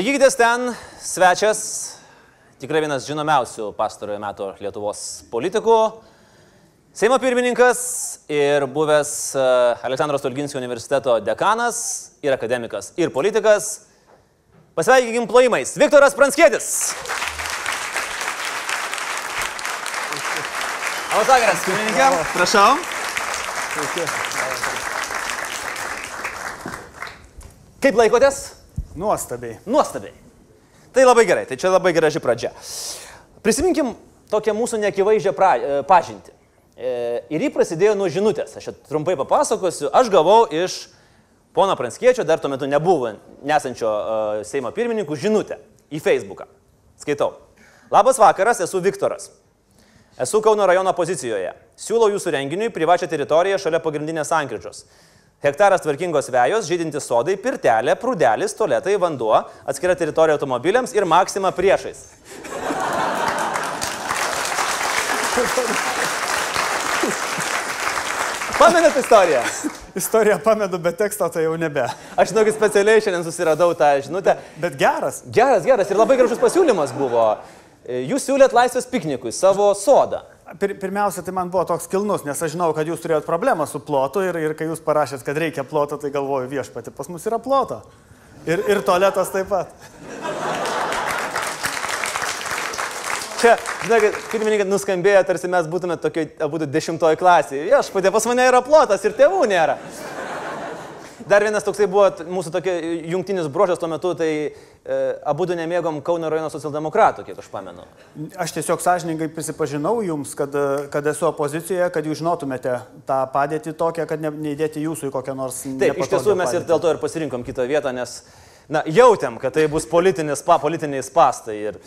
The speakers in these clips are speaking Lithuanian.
Laikykitės ten, svečias, tikrai vienas žinomiausių pastarojo metų Lietuvos politikų, Seimo pirmininkas ir buvęs Aleksandro Stulginskio universiteto dekanas, ir akademikas, ir politikas. Pasveikinkim plojimais, Viktoras Pranckietis. Labas vakaras, pirmininkė. Prašau. Kaip laikotės? Nuostabiai. Nuostabiai. Tai labai gerai, tai čia labai graži pradžia. Prisiminkim tokią mūsų neakivaizdžią pažintį. Ir jį prasidėjo nuo žinutės. Aš trumpai papasakosiu. Aš gavau iš pono Pranckiečio, dar tuo metu nebuvo nesančio Seimo pirmininkų, žinutę į Facebooką. Skaitau. Labas vakaras, esu Viktoras. Esu Kauno rajono pozicijoje. Siūlau jūsų renginiui privačią teritoriją šalia pagrindinės sankryžos. Hektaras tvarkingos vejos, žydinti sodai, pirtelė, prūdelis, tualetai, vanduo, atskira teritorija automobiliams ir Maxima priešais. Pamenat istoriją? Istoriją pamedu, bet teksto tai jau nebe. Aš žinokit, specialiai šiandien susiradau tą žinutę. Bet geras. Geras, geras. Ir labai gražus pasiūlymas buvo. Jūs siūlėt laisvės piknikui savo sodą. Pirmiausia, tai man buvo toks kilnus, nes aš žinau, kad jūs turėjot problemą su plotu ir kai jūs parašėt, kad reikia ploto, tai galvoju, viešpatį, pas mus yra ploto. Ir tualetas taip pat. Čia, žinokit, pirmininkai, nuskambėjo, tarsi mes būtume tokio, būtų 10 klasėje. Viešpatį, pas mane yra plotas ir tėvų nėra. Dar vienas toksai buvo mūsų tokia jungtinis brožas tuo metu, tai abudu nemėgom Kauno rajono socialdemokratų, kiek aš pamenu. Aš tiesiog sąžiningai prisipažinau jums, kad esu opozicijoje, kad jūs žinotumėte tą padėtį tokią, kad neįdėti jūsų į kokią nors nepatogią padėtį. Taip, iš tiesų mes ir dėl to ir pasirinkom kitą vietą, nes na, jautėm, kad tai bus politiniai spastai. Ir...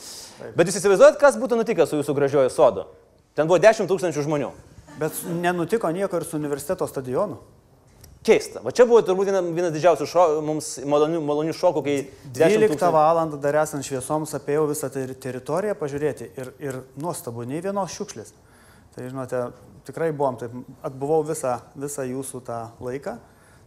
Bet jūs įsivaizduojat, kas būtų nutikę su jūsų gražiuoju sodu? Ten buvo 10 000 žmonių. Bet nenutiko nieko ir su universiteto stadionu. Keista. Va čia buvo turbūt vienas didžiausių mums malonių šokų, kai 12 val. Dar esant šviesoms apėjau visą teritoriją pažiūrėti ir nuostabu, nei vienos šiukšlės. Tai žinote, tikrai buvom taip, atbuvau visą jūsų tą laiką.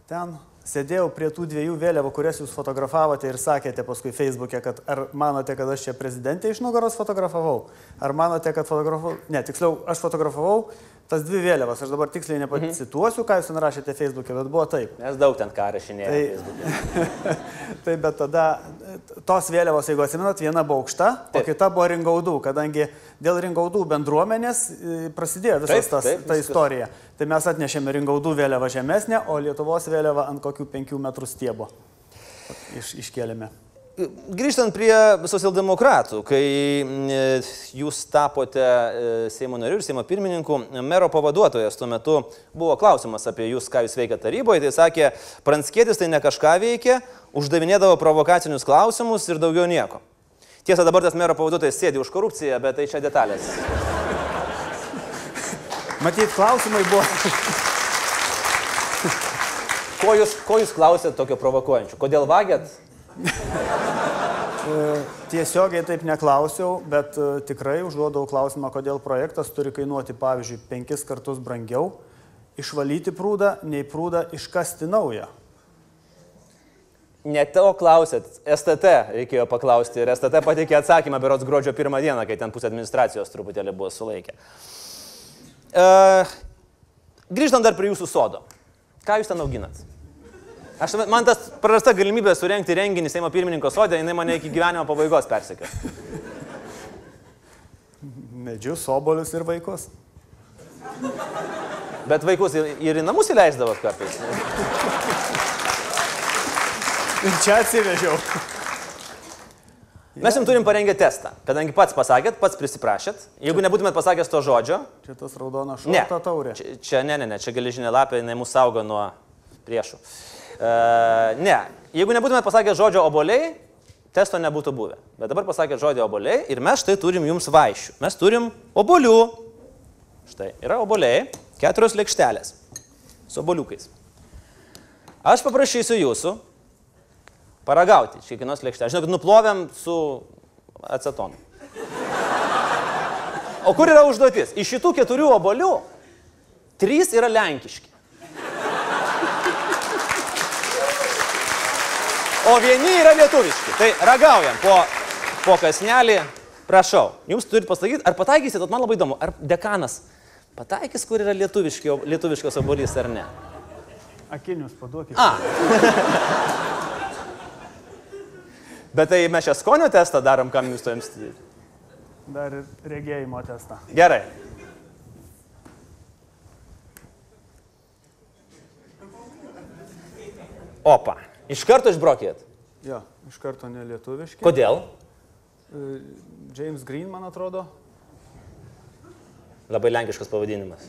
Ten sėdėjau prie tų 2 vėliavų, kurias jūs fotografavote ir sakėte paskui Facebook'e, kad ar manote, kad aš čia prezidentę iš nugaros fotografavau, ar manote, kad fotografavau... Ne, tiksliau, aš fotografavau tas 2 vėliavas, aš dabar tiksliai nepacituosiu, ką jūs narašėte Facebook'e, bet buvo taip. Nes daug ten ką rašinėjau. Tai bet tada tos vėliavos, jeigu atsiminat, viena buvo aukšta, o kita buvo Ringaudų, kadangi dėl Ringaudų bendruomenės prasidėjo visas ta istorija. Tai mes atnešėme Ringaudų vėliavą žemesnę, o Lietuvos vėliavą ant kokių 5 metrų stiebo iškėlėme. Grįžtant prie socialdemokratų, kai jūs tapote Seimo nariu ir Seimo pirmininku, mero pavaduotojas tuo metu buvo klausimas apie jūs, ką jūs veikia taryboje, tai sakė, Pranckietis tai ne kažką veikia, uždavinėdavo provokacinius klausimus ir daugiau nieko. Tiesa, dabar tas mero pavaduotojas sėdi už korupciją, bet tai čia detalės. Matyt, klausimai buvo... Ko jūs klausėt tokio provokuojančio? Kodėl vagėt? Tiesiogiai taip neklausiau, bet tikrai užduodau klausimą, kodėl projektas turi kainuoti, pavyzdžiui, 5 kartus brangiau, išvalyti prūdą, nei prūdą iškasti naują. Ne to klausėt, STT reikėjo paklausti ir STT pateikė atsakymą berods gruodžio 1 dieną, kai ten pusė administracijos truputėlį buvo sulaikę. Grįžtant dar prie jūsų sodo. Ką jūs ten auginat? Man tas prarasta galimybė surengti renginį Seimo pirmininko sodė, jinai mane iki gyvenimo pabaigos persekė. Medžius, obolius ir vaikus. Bet vaikus ir į namus įleisdavot kartais. Ir čia atsivežiau. Mes jums turim parengę testą, kadangi pats pasakėt, pats prisiprašėt. Jeigu nebūtumėt pasakęs to žodžio... Čia tas raudona šalta taurė. Čia ne, čia geležinė lapė, jinai mūsų saugo nuo priešų. Ne, jeigu nebūtumėt pasakęs žodžio oboliai, testo nebūtų buvę. Bet dabar pasakėt žodžio oboliai ir mes štai turim jums vaišių. Mes turim obolių. Štai, yra oboliai, 4 lėkštelės su oboliukais. Aš paprašysiu jūsų paragauti iš kiekvienos lėkštelės. Žinokit, nuplovėm su acetonu. O kur yra užduotis? Iš šitų 4 obolių 3 yra lenkiški. o vieni yra lietuviški. Tai ragaujam po kasnelį. Prašau, jums turit pasakyti, ar pataikysit, man labai įdomu, ar dekanas pataikys, kur yra lietuviškos obuolys, ar ne? Akinius paduokit. Bet tai mes šią skonio testą darom, kam jūs to jums studijai? Dar ir regėjimo testą. Gerai. Opa, iš karto išbrokėt? Jo, iš karto nelietuviški. Kodėl? James Green, man atrodo. Labai lenkiškas pavadinimas.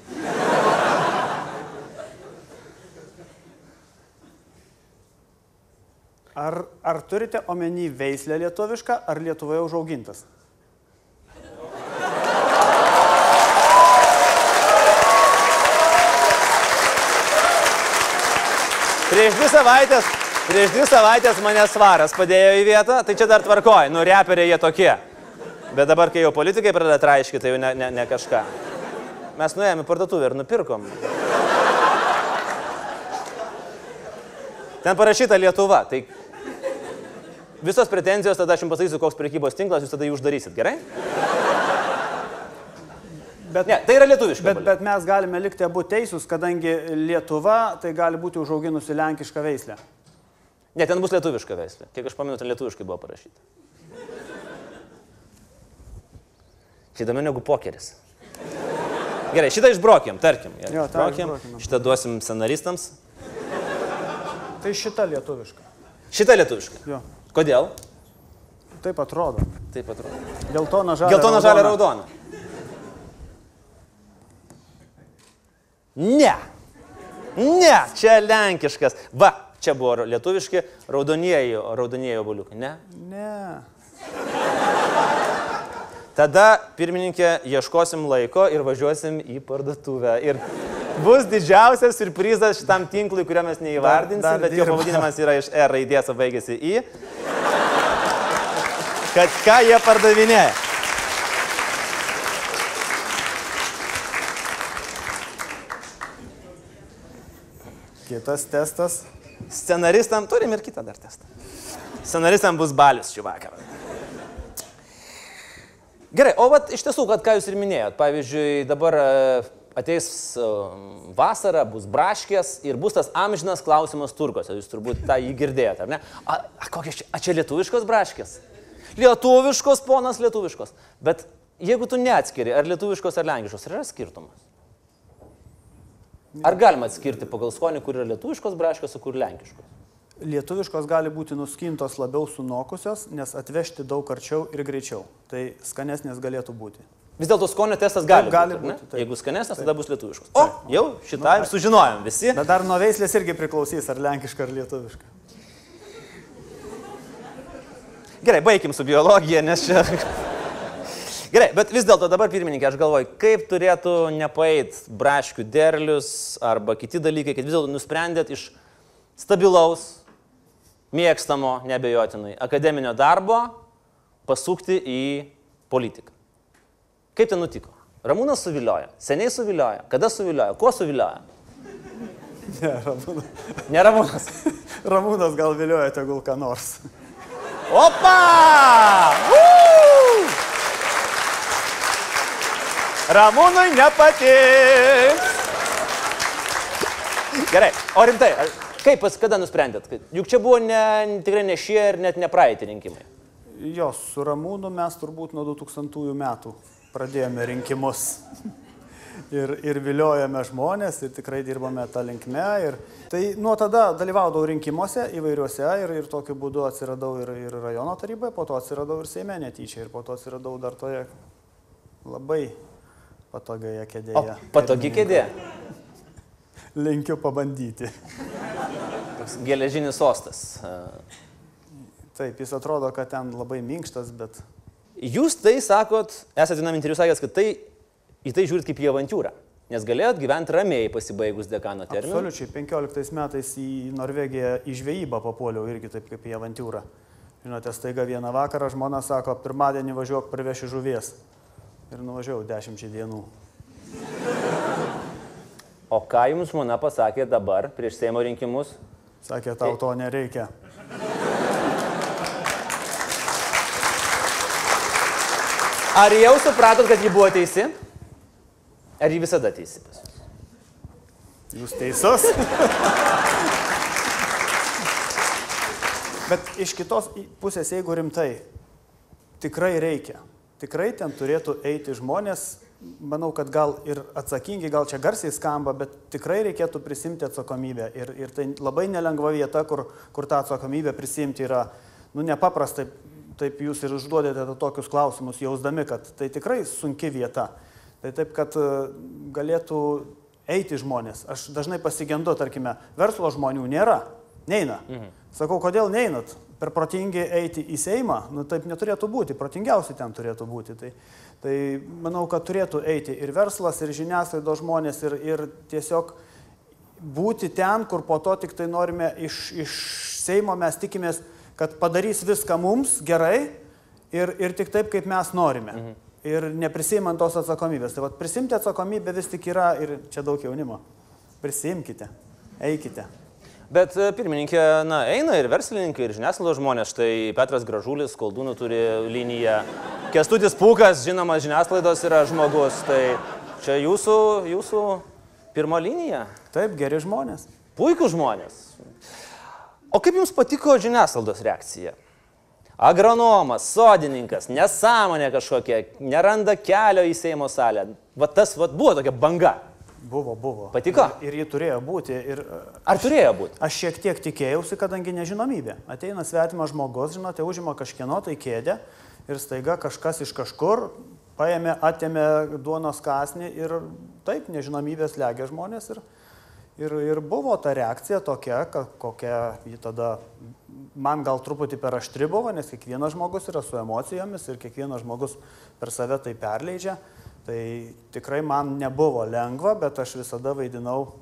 Ar turite omeny veislę lietuvišką, ar Lietuvoje užaugintas? Prieš dvi savaitės mane svaras padėjo į vietą, tai čia dar tvarkoj, nu reperiai jie tokie. Bet dabar, kai jau politikai pradeda traiškyti, tai jau ne kažką. Mes nuėjome į parduotuvę ir nupirkom. Ten parašyta Lietuva, tai visos pretenzijos, tada aš jums pasakysiu, koks prekybos tinklas, jūs tada jį uždarysit, gerai? Ne, tai yra lietuviška. Bet mes galime likti abu teisūs, kadangi Lietuva, tai gali būti užauginusi lenkišką veislę. Ne, ten bus lietuviška veislė. Kiek aš pamenu, ten lietuviškai buvo parašyta. Čia įdomiau negu pokeris. Gerai, šitą išbrokėm, tarkim. Šitą duosim scenaristams. Tai šita lietuviška. Šita lietuviška? Jo. Kodėl? Taip atrodo. Taip atrodo. Geltona, žalia, raudona. Ne, čia lenkiškas. Va, čia buvo lietuviški raudonieji obuoliukai, ne? Ne. Tada, pirmininkė, ieškosim laiko ir važiuosim į parduotuvę. Ir bus didžiausias surprizas šitam tinklui, kurio mes neįvardinsim, bet jo pavadinimas yra iš R raidės, baigėsi į. Kad ką jie pardavinėja. Kitas testas. Scenaristam, turim ir kitą dar testą. Scenaristam bus balius šį vakarą. Gerai, o vat iš tiesų, kad ką jūs ir minėjot, pavyzdžiui, dabar ateis vasara, bus braškės ir bus tas amžinas klausimas turkose, jūs turbūt tą jį girdėjot, ar ne? A čia lietuviškos braškės? Lietuviškos, ponas, lietuviškos. Bet jeigu tu neatskiri, ar lietuviškos, ar lenkiškos, yra skirtumas? Ar galima atskirti pagal skonį, kur yra lietuviškos braškės, o kur lenkiškos? Lietuviškos gali būti nuskintos labiau sunokusios, nes atvežti daug arčiau ir greičiau. Tai skanesnės galėtų būti. Vis dėlto skonio testas gali būti, ne? Jeigu skanesnės, tada bus lietuviškos. O, jau šitą ir sužinojom visi. Bet dar nuo veislės irgi priklausys, ar lenkiška, ar lietuviška. Gerai, baigim su biologija, nes čia... Gerai, bet vis dėlto dabar, pirmininkė, aš galvoju, kaip turėtų nepaeit braškių derlius arba kiti dalykai, kad vis dėlto nusprendėt iš stabilaus, mėgstamo, neabejotinai, akademinio darbo pasukti į politiką. Kaip ten nutiko? Ramūnas suviliojo, seniai suviliojo, kada suviliojo, kuo suviliojo? Ne, Ramūnas. Ne Ramūnas. Ramūnas gal viliojo tegul ką nors. Opa! Ramūnui nepatiks. Gerai, o rimtai, kaip kada nusprendėt? Juk čia buvo tikrai ne šie ir net ne praeiti rinkimai. Jo, su Ramūnu mes turbūt nuo 2000 metų pradėjome rinkimus. Ir viliojame žmonės, ir tikrai dirbame tą linkme. Tai nuo tada dalyvaudau rinkimuose įvairiuose ir tokiu būdu atsiradau ir rajono taryboje, po to atsiradau ir Seime netyčia, ir po to atsiradau dar toje labai... patogioje kėdėje. O, patogi kėdė? Linkiu pabandyti. Geležinis sostas. Taip, jis atrodo, kad ten labai minkštas, bet... Jūs tai sakot, esate vienam interviu sakęs, kad į tai žiūrit kaip į avantūrą, nes galėjot gyventi ramiai pasibaigus dekano terminą. Absoliučiai, 15 metais į Norvegiją į žvejybą papuoliau irgi taip kaip į avantūrą. Žinote, staiga vieną vakarą žmona sako, pirmadienį važiuok parveši žuvies. Ir nuvažiavau 10 dienų. O ką jums žmona pasakė dabar, prieš Seimo rinkimus? Sakė, tau to nereikia. Ar jau supratot, kad ji buvo teisi? Ar ji visada teisi pas jūs? Jūs teisus? Bet iš kitos pusės, jeigu rimtai, tikrai reikia. Tikrai ten turėtų eiti žmonės, manau, kad gal ir atsakingi, gal čia garsiai skamba, bet tikrai reikėtų prisimti atsakomybę. Ir tai labai nelengva vieta, kur tą atsakomybę prisimti yra, nu, nepaprastai, taip jūs ir užduodate tokius klausimus, jausdami, kad tai tikrai sunki vieta. Tai taip, kad galėtų eiti žmonės. Aš dažnai pasigendu, tarkime, verslo žmonių nėra, neina. Sakau, kodėl neinat? Per protingi eiti į Seimą, nu taip neturėtų būti, protingiausiai ten turėtų būti. Tai manau, kad turėtų eiti ir verslas, ir žiniasklaidos žmonės, ir tiesiog būti ten, kur po to tik tai norime iš Seimo, mes tikimės, kad padarys viską mums gerai ir tik taip, kaip mes norime. Ir neprisimant tos atsakomybės. Tai vat prisimti atsakomybę vis tik yra, ir čia daug jaunimo. Prisimkite, eikite. Bet pirmininkė, na, eina ir verslininkai, ir žiniasklaidos žmonės. Štai Petras Gražulis, koldūnų turi liniją. Kęstutis Pūkas, žinoma, žiniasklaidos yra žmogus. Tai čia jūsų pirma linija. Taip, geri žmonės. Puikūs žmonės. O kaip jums patiko žiniasklaidos reakcija? Agronomas, sodininkas, nesąmonė kažkokia, neranda kelio į Seimo salę. Va tas, va, buvo tokia banga. Buvo. Patiko? Ir jį turėjo būti. Ar turėjo būti? Aš šiek tiek tikėjausi, kadangi nežinomybė. Ateina svetimas žmogus, žinote, užima kažkieno tai kėdę ir staiga kažkas iš kažkur paėmė, atėmė duonos kąsnį ir taip nežinomybės legia žmonės. Ir buvo ta reakcija tokia, kokia ji tada man gal truputį per aštri buvo, nes kiekvienas žmogus yra su emocijomis ir kiekvienas žmogus per save tai perleidžia. Tai tikrai man nebuvo lengva, bet aš visada vaidinau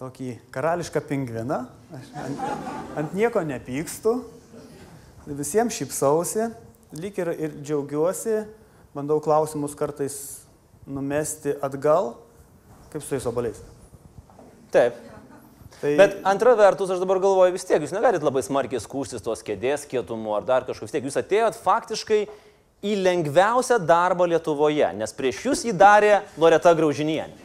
tokį karališką pingviną. Aš ant nieko nepykstu, visiems šypsausi, lyg ir džiaugiuosi, bandau klausimus kartais numesti atgal, kaip su jais obaliais. Taip. Bet antra vertus, aš dabar galvoju, vis tiek jūs negalit labai smarkiai skūstis tos kėdės kietumu ar dar kažko, vis tiek jūs atėjot faktiškai į lengviausią darbą Lietuvoje, nes prieš jūs jį darė Loreta Graužinienė.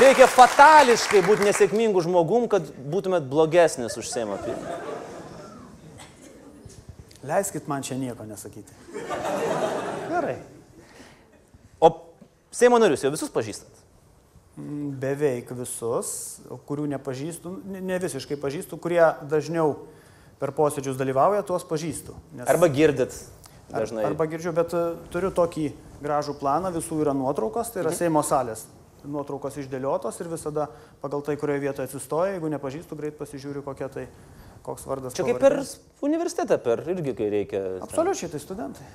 Reikia fatališkai būti nesėkmingų žmogum, kad būtumėt blogesnis už Seimo pirmininką. Leiskit man čia nieko nesakyti. Gerai. O Seimo narius jau visus pažįstat? Beveik visus, kurių nepažįstu, ne visiškai pažįstu, kurie dažniau per posėdžius dalyvauja, tuos pažįstu. Arba girdit dažnai. Arba girdžiu, bet turiu tokį gražų planą, visų yra nuotraukos, tai yra Seimo salės. Nuotraukos išdėliotos ir visada pagal tai, kurioje vietoje atsistoja, jeigu nepažįstu, greit pasižiūriu, koks vardas. Čia kaip per universitetą, irgi kai reikia. Absoliučiai, tai studentai.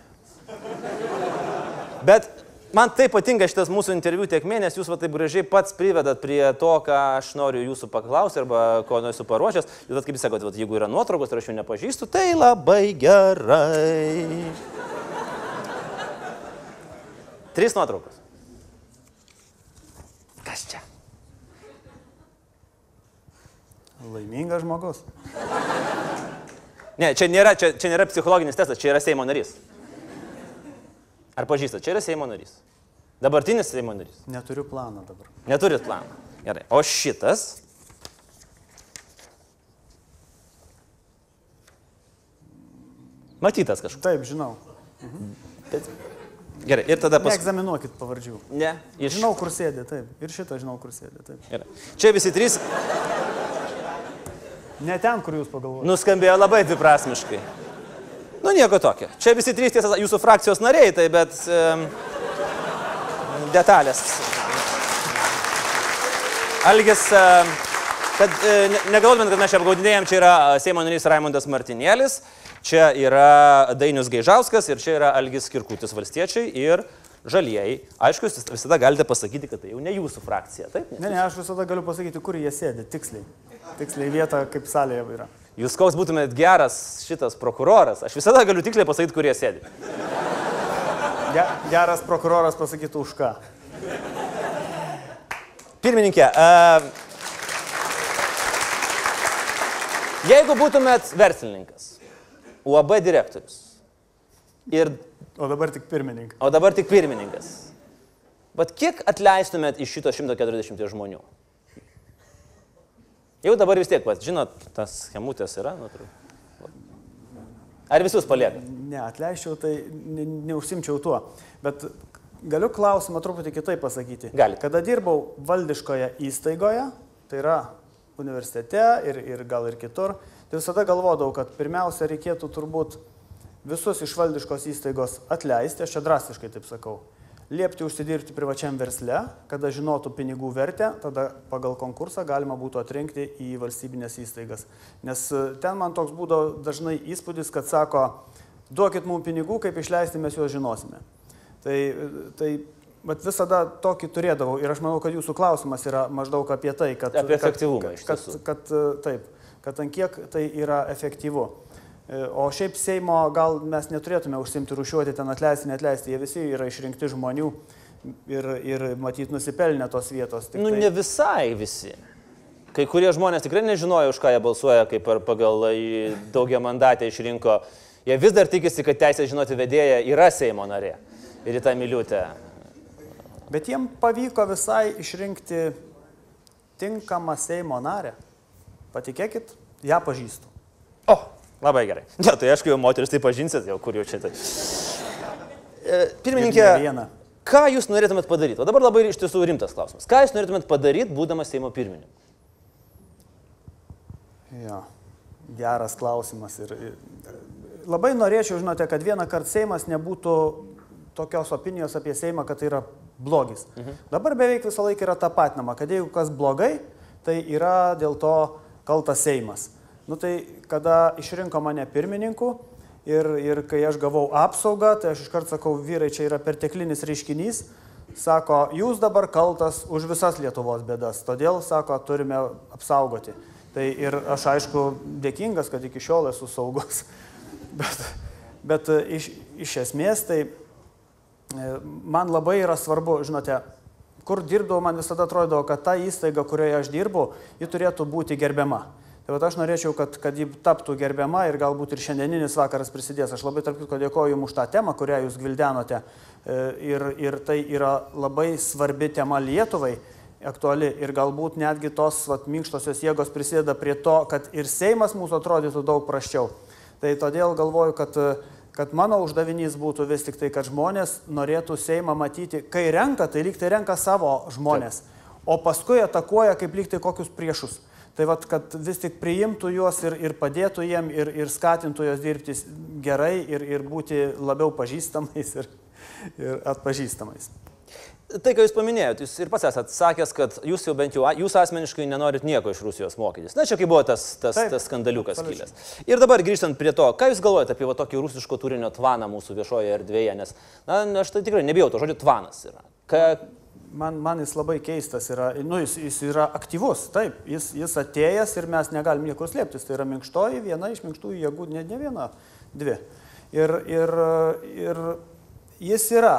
Bet man taip patinka šitas mūsų interviu tiekmė, nes jūs va taip gražiai pats privedat prie to, ką aš noriu jūsų paklausti arba ko esu paruošęs. Jūs, kaip jūs sakot, jeigu yra nuotraukos ir aš jų nepažįstu, tai labai gerai. 3 nuotraukos. Kas čia? Laimingas žmogus. Ne, čia nėra psichologinis testas, čia yra Seimo narys. Ar pažįstat, čia yra Seimo narys? Dabartinis Seimo narys? Neturiu planą dabar. Neturit planą. Gerai. O šitas? Matytas kažkas. Taip, žinau. Gerai, ir tada paskui. Neegzaminuokit pavardžių. Ne. Žinau, kur sėdė, taip. Ir šitą žinau, kur sėdė, taip. Gerai. Čia visi 3. Ne ten, kur jūs pagalvojate. Nuskambėjo labai dviprasmiškai. Nu, nieko tokio. Čia visi 3 tiesa jūsų frakcijos nariai, tai bet detalės. Algis, kad negalvojant, kad mes čia apgaudinėjom, čia yra Seimo narys Raimondas Martinėlis, čia yra Dainius Gaižauskas ir čia yra Algis Kirkutis, Valstiečiai ir Žaliejai. Aišku, jūs visada galite pasakyti, kad tai jau ne jūsų frakcija, taip? Ne, aš visada galiu pasakyti, kur jie sėdi, tiksliai. Tiksliai vieta, kaip salėje yra. Jūs koks būtumėt geras šitas prokuroras, aš visada galiu tiksliai pasakyti, kurie sėdi. Geras prokuroras pasakytų už ką. Pirmininkė, Jeigu būtumėt verslininkas, UAB direktorius ir... O dabar tik pirmininkas. O dabar tik pirmininkas. Bet kiek atleistumėt iš šito 140 žmonių? Jau dabar vis tiek, va, žinot, tas schemutės yra, nu, ar visus paliekat? Ne, atleiščiau, tai neužsimčiau tuo. Bet galiu klausimą truputį kitaip pasakyti. Galit. Kada dirbau valdiškoje įstaigoje, tai yra universitete ir gal ir kitur, tai visada galvodavau, kad pirmiausia reikėtų turbūt visus iš valdiškos įstaigos atleisti, aš čia drastiškai taip sakau. Liepti užsidirbti privačiam versle, kada žinotų pinigų vertę, tada pagal konkursą galima būtų atrinkti į valstybinės įstaigas. Nes ten man toks būdavo dažnai įspūdis, kad sako, duokit mums pinigų, kaip išleisti mes juos žinosime. Tai visada tokį turėdavau ir aš manau, kad jūsų klausimas yra maždaug apie tai, kad... Apie efektyvumą iš tiesų. Taip, kad ant kiek tai yra efektyvu. O šiaip Seimo gal mes neturėtume užsimti rušiuoti, ten atleisti, neatleisti, jie visi yra išrinkti žmonių ir matyt nusipelnę tos vietos. Nu, ne visai visi. Kai kurie žmonės tikrai nežinojo, už ką jie balsuoja, kaip pagal daugia mandatę išrinko. Jie vis dar tikisi, kad teisė žinoti vedėja yra Seimo narė ir tą Miliūtę. Bet jiem pavyko visai išrinkti tinkamą Seimo narę. Patikėkit, ją pažįstu. O! Labai gerai. Ne, tai aišku, jau moteris tai pažinsit, jau kur jau čia tai. Pirmininkė, ką jūs norėtumėt padaryti? O dabar labai iš tiesų rimtas klausimas. Ką jūs norėtumėt padaryti, būdamas Seimo pirmininku? Jo, geras klausimas. Labai norėčiau, žinote, kad vieną kartą Seimas nebūtų tokios opinijos apie Seimą, kad tai yra blogis. Dabar beveik visą laiką yra tapatinama, kad jeigu kas blogai, tai yra dėl to kaltas Seimas. Nu tai, kada išrinko mane pirmininku ir kai aš gavau apsaugą, tai aš iškart sakau, vyrai, čia yra perteklinis reiškinys, sako, jūs dabar kaltas už visas Lietuvos bėdas, todėl, sako, turime apsaugoti. Tai ir aš, aišku, dėkingas, kad iki šiol esu saugus, bet iš esmės, tai man labai yra svarbu, žinote, kur dirbdavau, man visada atrodavo, kad ta įstaiga, kurioje aš dirbau, ji turėtų būti gerbiama. Tai aš norėčiau, kad ji taptų gerbiama ir galbūt ir šiandieninis vakaras prisidės. Aš labai tarp kitko dėkoju jums už tą temą, kurią jūs gvildenote. Ir tai yra labai svarbi tema Lietuvai, aktuali. Ir galbūt netgi tos minkštosios jėgos prisideda prie to, kad ir Seimas mūsų atrodytų daug prasčiau. Tai todėl galvoju, kad mano uždavinys būtų vis tik tai, kad žmonės norėtų Seimą matyti, kai renka, tai lyg tai renka savo žmonės. O paskui atakuoja kaip lyg tai kokius priešus. Tai vat, kad vis tik priimtų juos ir padėtų jiem, ir skatintų juos dirbti gerai, ir būti labiau pažįstamais, ir atpažįstamais. Tai, ką jūs paminėjot, jūs ir pats esat sakęs, kad jūs jau bent jau, jūs asmeniškai nenorit nieko iš Rusijos mokytis. Na, čia kaip buvo tas skandaliukas kilęs. Ir dabar grįžtant prie to, ką jūs galvojate apie tokį rusiško turinio tvaną mūsų viešoje erdvėje, nes, na, aš tai tikrai nebijau to žodžio, tvanas yra. Man jis labai keistas yra, nu jis yra aktyvus, taip, jis atėjęs ir mes negalim niekur slėptis, tai yra minkštoji, viena iš minkštųjų jėgų, ne viena, dvi. Ir jis yra,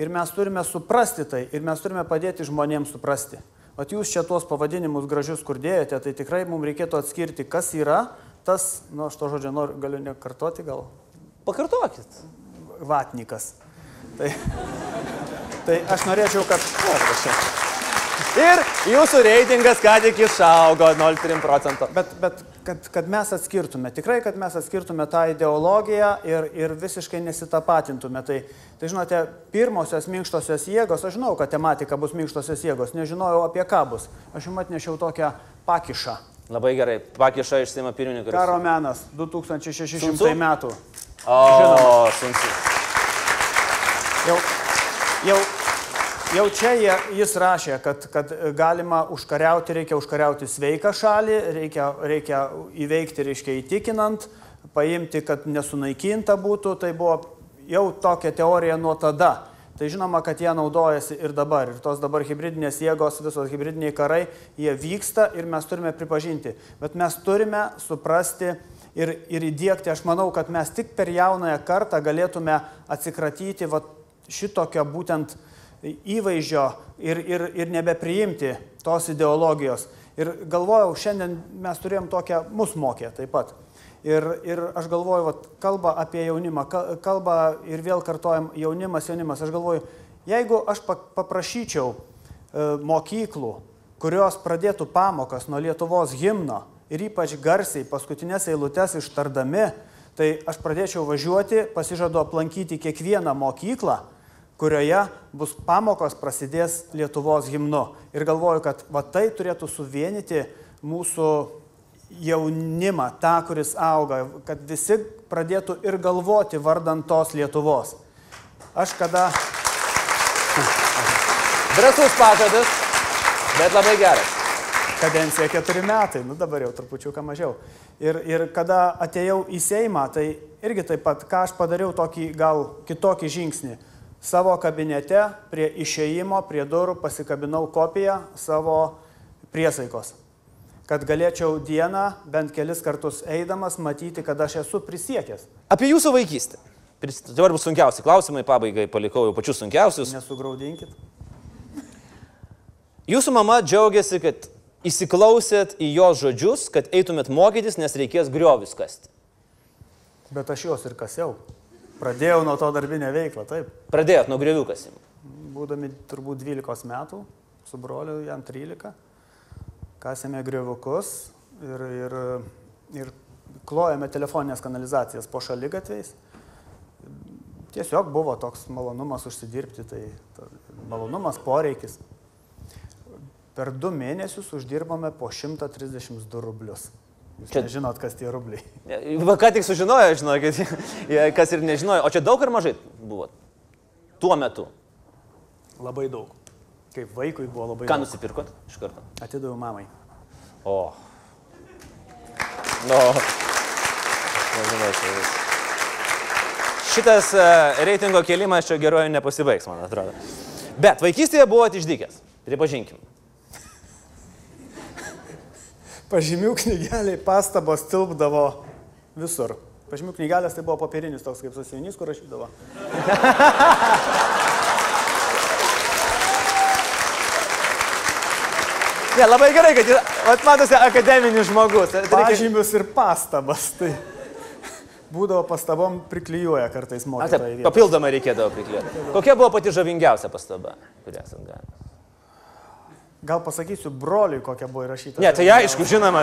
ir mes turime suprasti tai, ir mes turime padėti žmonėms suprasti. Vat jūs čia tuos pavadinimus gražius kur dėjate, tai tikrai mums reikėtų atskirti, kas yra tas, nu aš to žodžio galiu nekartoti gal. Pakartokit. Vatnikas. Tai... Tai aš norėčiau, kad... Ir jūsų reitingas ką tik išaugo 0,3%. Bet kad mes atskirtume, tikrai, kad mes atskirtume tą ideologiją ir visiškai nesitapatintume. Tai žinote, pirmosios minkštosios jėgos, aš žinau, kad tematika bus minkštosios jėgos, nežinojau apie ką bus. Aš jums atnešiau tokią pakišą. Labai gerai, pakišą iš Seimo pirmininko. Karo menas, 2600 metų. O, sunku. Jau čia jis rašė, kad galima užkariauti, reikia užkariauti sveiką šalį, reikia įveikti, reiškia įtikinant, paimti, kad nesunaikinta būtų, tai buvo jau tokia teorija nuo tada. Tai žinoma, kad jie naudojasi ir dabar, ir tos dabar hibridinės jėgos, visos hibridiniai karai, jie vyksta ir mes turime pripažinti. Bet mes turime suprasti ir įdiegti, aš manau, kad mes tik per jaunąją kartą galėtume atsikratyti, vat, šitokio būtent įvaizdžio ir nebepriimti tos ideologijos. Ir galvojau, šiandien mes turėjom tokią, mus mokė taip pat. Ir aš galvoju, vat, kalba apie jaunimą, kalba ir vėl kartojam jaunimas. Aš galvoju, jeigu aš paprašyčiau mokyklų, kurios pradėtų pamokas nuo Lietuvos himno ir ypač garsiai paskutinės eilutes ištardami, tai aš pradėčiau važiuoti, pasižadu aplankyti kiekvieną mokyklą, kurioje bus pamokos prasidės Lietuvos himnu. Ir galvoju, kad va tai turėtų suvienyti mūsų jaunimą, tą, kuris auga, kad visi pradėtų ir galvoti vardan tos Lietuvos. Aš kada... Drąsus pažadas, bet labai geras. Kadencija 4 metai, nu dabar jau trupučiuką mažiau. Ir kada atėjau į Seimą, tai irgi taip pat, ką aš padariau tokį gal kitokį žingsnį. Savo kabinete prie išėjimo, prie durų pasikabinau kopiją savo priesaikos, kad galėčiau dieną bent kelis kartus eidamas matyti, kad aš esu prisiekęs. Apie jūsų vaikystę. Dabar bus sunkiausi klausimai, pabaigai palikau jau pačius sunkiausius. Nesugraudinkit. Jūsų mama džiaugiasi, kad įsiklausėt į jos žodžius, kad eitumėt mokytis, nes reikės griovius kasti. Bet aš jos ir kasiau. Pradėjau nuo to darbinę veiklą, taip. Pradėjot nuo griovių kasimo. Būdami turbūt 12 metų, su broliu jam 13, kasėme grioviukus ir klojame telefoninės kanalizacijas po šaligatviais. Tiesiog buvo toks malonumas užsidirbti, tai malonumas, poreikis. Per 2 mėnesius uždirbame po 132 rublius. Jūs čia nežinot, kas tie rubliai. Va, ką tik sužinojo, žinokit, kas ir nežinojo. O čia daug ar mažai buvo tuo metu? Labai daug. Kaip vaikui buvo labai daug. Ką nusipirkot iš karto? Atidaviau mamai. O. No. Šitas reitingo kėlimas čia geruoju nepasibaigs, man atrodo. Bet vaikystėje buvo išdykęs. Pripažinkim. Pažymių knygeliai, pastabos tilpdavo visur. Pažymių knygelės tai buvo popierinis toks kaip sąsiuvinys, kur rašydavo. Ne, labai gerai, kad jis, matosi, akademinis žmogus. Pažymius ir pastabas, tai būdavo pastabom priklijuoja kartais mokytojai. Papildomai reikėdavo priklijuoti. Kokia buvo pati žavingiausia pastaba, kurią esat gavęs? Gal pasakysiu broliui, kokia buvo įrašyta. Ne, tai aišku, žinoma.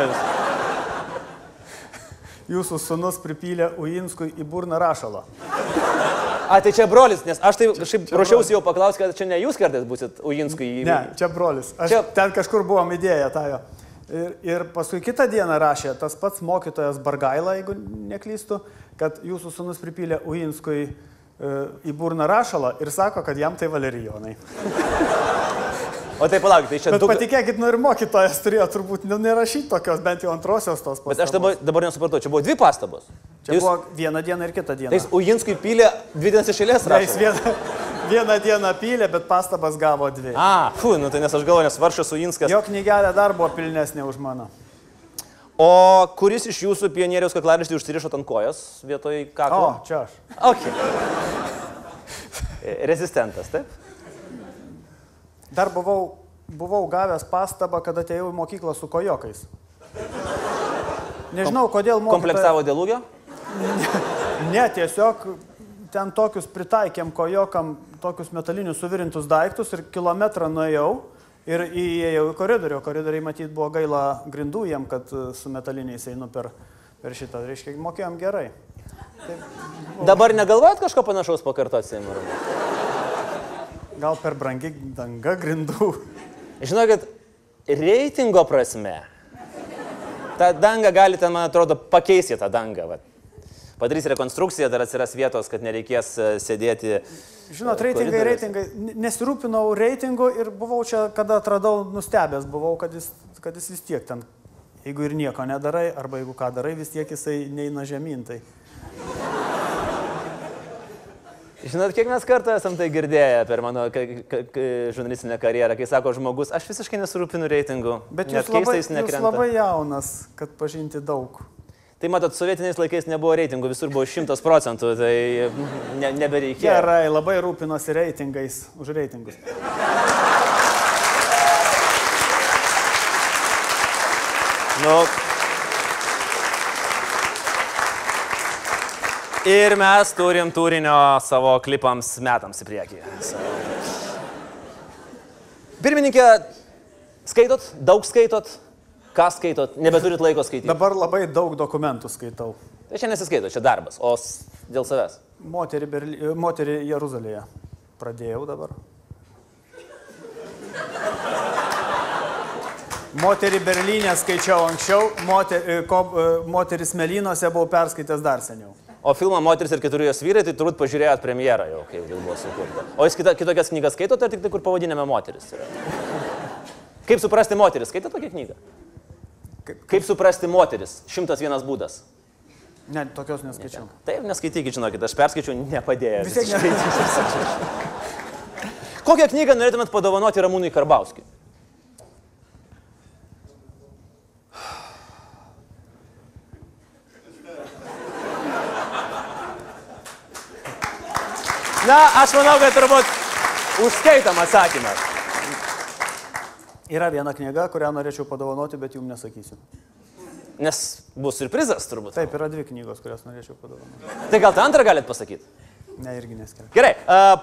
Jūsų sūnus pripylė Ujinskui į burną rašalą. A, tai čia brolis, nes aš tai kažkaip ruošiausi jau paklausti, kad čia ne jūs kartais būsit Ujinskui į... Ne, čia brolis. Aš ten kažkur buvom idėję tą jo. Ir paskui kitą dieną rašė tas pats mokytojas Bargaila, jeigu neklystu, kad jūsų sūnus pripylė Ujinskui į burną rašalą ir sako, kad jam tai valerijonai. O tai palaukit, tai čia... Bet patikėkit, nu ir mokytojas turėjo turbūt nerašyti tokios, bent jau antrosios tos pastabos. Bet aš dabar nesupratau, čia buvo 2 pastabos. Čia buvo 1 diena ir kita diena. Tai jis Ujinskui pylė 2 dienas iš eilės rašo. Ne, jis 1 dieną pylė, bet pastabas gavo 2. A, fui, nu tai nes aš galvoju, nes varšas Ujinskas... Jo knygelė dar buvo pilnesnė už mano. O kuris iš jūsų pionieriaus kaklaraštį užsirišot ant kojos vietoj kaklo? O, čia aš. Ok. Rezistentas, taip? Dar buvau gavęs pastabą, kada atėjau į mokyklą su kojokais. Nežinau, kodėl mokytoja... Kompleksavo dėl ūgio? Ne, tiesiog ten tokius pritaikėm kojokam, tokius metalinius suvirintus daiktus ir kilometrą nuėjau ir įėjau į koridorių. Koridoriai matyt buvo gaila grindų jiem, kad su metaliniais einu per šitą. Reiškia, mokėjom gerai. Dabar negalvojat kažko panašaus pakartoti? Gal per brangi danga grindų. Žinokit, reitingo prasme, tą dangą galite, man atrodo, pakeisti tą dangą. Padarys rekonstrukciją, dar atsiras vietos, kad nereikės sėdėti. Žinot, reitingai, nesirūpinau reitingu ir buvau čia, kada atradau, nustebęs buvau, kad jis vis tiek ten, jeigu ir nieko nedarai, arba jeigu ką darai, vis tiek jisai neina žemintai. Žinot, kiek mes kartu esam tai girdėję per mano žurnalistinę karjerą, kai sako žmogus, aš visiškai nesirūpinu reitingu. Bet jūs labai jaunas, kad pažinti daug. Tai matot, sovietiniais laikais nebuvo reitingų, visur buvo 100%, tai nebereikėjo. Gerai, labai rūpinosi reitingais, už reitingus. Ir mes turim turinio savo klipams metams į priekį. Pirmininkė, skaitot? Daug skaitot? Ką skaitot? Nebeturit laiko skaityti? Dabar labai daug dokumentų skaitau. Tai čia nesiskaito, čia darbas, o dėl savęs? Moterį Jeruzalėje pradėjau dabar. Moterį Berlyne skaičiau anksčiau, moteris Melynuose buvau perskaitęs dar seniau. O filmą Moteris ir 4 jos vyrai, tai turbūt pažiūrėjot premjerą jau, kai jau buvo sukurta. O jūs kitokias knygas skaitot, ar tik tai, kur pavadiname Moteris yra? Kaip suprasti moteris? Skaitot tokią knygą? Kaip suprasti moteris? 101 būdas. Ne, tokios neskaičiau. Taip, neskaitykit, žinokit, aš perskaičiau, nepadėjo. Kokią knygą norėtumėt padovanoti Ramūnui Karbauskiui? Na, aš manau, kad turbūt užskaitam atsakymą. Yra viena knyga, kurią norėčiau padovanoti, bet jums nesakysiu. Nes bus ir prizas turbūt. Taip, yra 2 knygos, kurias norėčiau padovanoti. Tai gal tą antrą galit pasakyti? Ne, irgi neskelbiu. Gerai,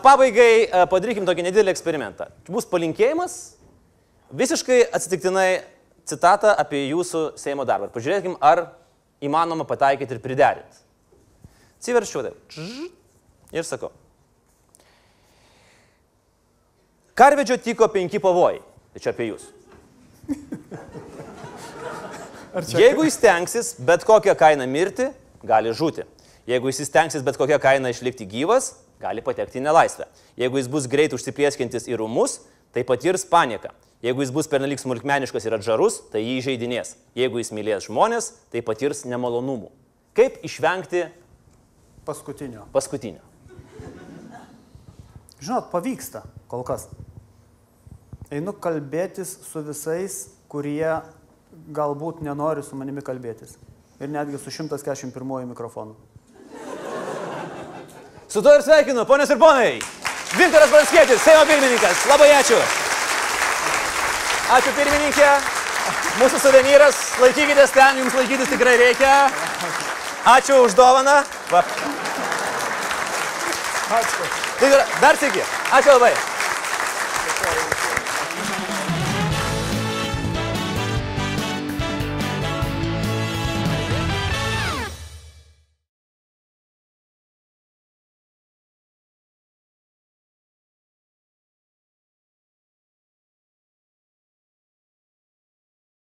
pabaigai padarykim tokį nedidelį eksperimentą. Bus palinkėjimas, visiškai atsitiktinai citatą apie jūsų Seimo darbą. Pažiūrėkim, ar įmanoma pataikyti ir priderinti. Atsiverčiu taip. Ir sakau. Karvedžio tiko 5 pavojai. Tai čia apie jūs. Jeigu jis stengsis bet kokią kainą mirti, gali žūti. Jeigu jis stengsis bet kokią kainą išlikti gyvas, gali patekti į nelaisvę. Jeigu jis bus greit užsiplieskintis į rūmus, tai patirs paniką. Jeigu jis bus pernelyg smulkmeniškas ir atžarus, tai jį įžeidinės. Jeigu jis mylės žmonės, tai patirs nemalonumų. Kaip išvengti paskutinio? Žinot, pavyksta kol kas. Einu kalbėtis su visais, kurie galbūt nenori su manimi kalbėtis. Ir netgi su 141 mikrofonu. Su to ir sveikinu, ponios ir ponai. Viktoras Pranckietis, Seimo pirmininkas. Labai ačiū. Ačiū pirmininkė. Mūsų suvenyras, laikykitės ten, jums laikytis tikrai reikia. Ačiū už dovaną. Ačiū. Dar sėki. Ačiū labai.